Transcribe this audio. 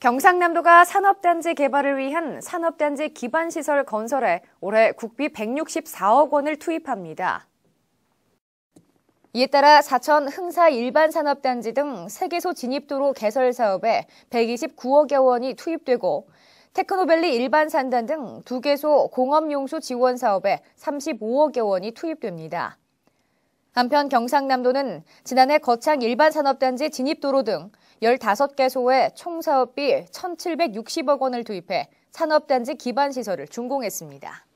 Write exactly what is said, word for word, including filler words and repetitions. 경상남도가 산업단지 개발을 위한 산업단지 기반시설 건설에 올해 국비 백육십사억 원을 투입합니다. 이에 따라 사천 흥사일반산업단지 등 세 개소 진입도로 개설 사업에 백이십구억여 원이 투입되고 테크노밸리 일반산단 등 두 개소 공업용수 지원 사업에 삼십오억여 원이 투입됩니다. 한편 경상남도는 지난해 거창일반산업단지 진입도로 등 열다섯 개소에 총 사업비 천칠백육십억 원을 투입해 산업단지 기반시설을 준공했습니다.